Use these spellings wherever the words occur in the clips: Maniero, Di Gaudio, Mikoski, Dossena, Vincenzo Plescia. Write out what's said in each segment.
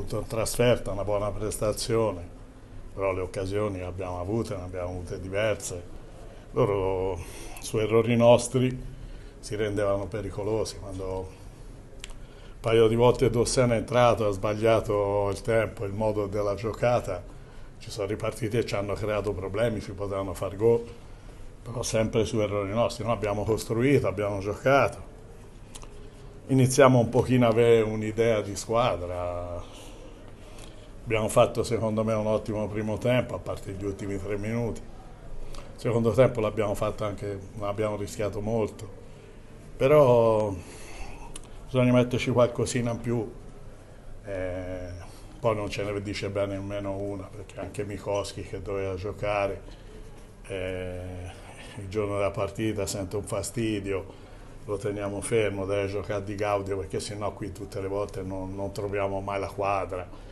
appunto trasferta, una buona prestazione, però le occasioni le abbiamo avute, ne abbiamo avute diverse. Loro su errori nostri si rendevano pericolosi, quando un paio di volte Dossena è entrato, ha sbagliato il tempo, il modo della giocata, ci sono ripartiti e ci hanno creato problemi, si potevano far gol, però sempre su errori nostri. Noi abbiamo costruito, abbiamo giocato, iniziamo un pochino a avere un'idea di squadra, abbiamo fatto secondo me un ottimo primo tempo, a parte gli ultimi 3 minuti. Il secondo tempo l'abbiamo fatto anche, abbiamo rischiato molto, però bisogna metterci qualcosina in più, poi non ce ne dice bene nemmeno una, perché anche Mikoski che doveva giocare il giorno della partita sente un fastidio, lo teniamo fermo, deve giocare Di Gaudio, perché sennò qui tutte le volte non troviamo mai la quadra.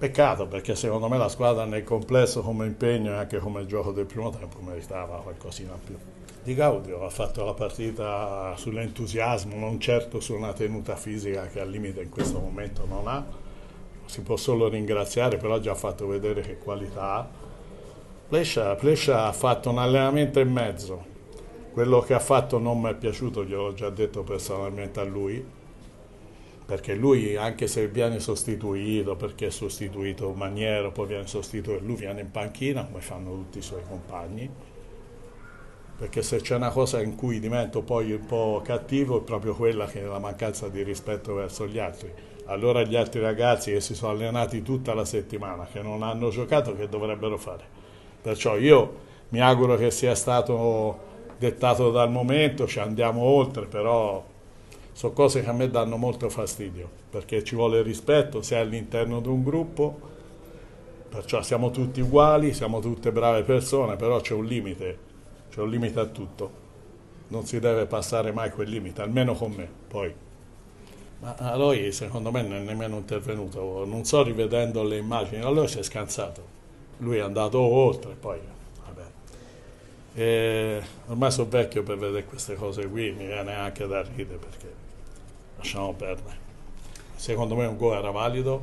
Peccato, perché secondo me la squadra nel complesso come impegno e anche come gioco del primo tempo meritava qualcosina in più. Di Gaudio ha fatto la partita sull'entusiasmo, non certo su una tenuta fisica che al limite in questo momento non ha, si può solo ringraziare, però ha già fatto vedere che qualità ha. Plescia ha fatto un allenamento e mezzo, quello che ha fatto non mi è piaciuto, gliel'ho già detto personalmente a lui, perché lui anche se viene sostituito, perché è sostituito Maniero, poi viene sostituito, lui viene in panchina come fanno tutti i suoi compagni, perché se c'è una cosa in cui divento poi un po' cattivo è proprio quella che è la mancanza di rispetto verso gli altri. Allora gli altri ragazzi che si sono allenati tutta la settimana, che non hanno giocato, che dovrebbero fare? Perciò io mi auguro che sia stato dettato dal momento, ci andiamo oltre, però sono cose che a me danno molto fastidio, perché ci vuole rispetto, sei all'interno di un gruppo, perciò siamo tutti uguali, siamo tutte brave persone, però c'è un limite a tutto, non si deve passare mai quel limite, almeno con me poi. Ma a lui secondo me non è nemmeno intervenuto, non so, rivedendo le immagini, allora si è scansato, lui è andato oltre poi. E ormai sono vecchio per vedere queste cose qui, mi viene anche da ridere, perché lasciamo perdere. Secondo me un gol era valido,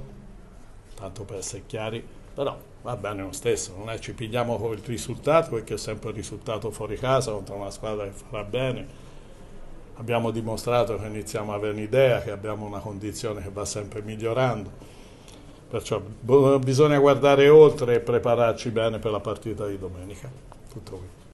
tanto per essere chiari, però va bene lo stesso, non è, ci pigliamo con il risultato, perché è sempre il risultato fuori casa contro una squadra che farà bene. Abbiamo dimostrato che iniziamo a avere un'idea, che abbiamo una condizione che va sempre migliorando, perciò bisogna guardare oltre e prepararci bene per la partita di domenica. Tutto qui.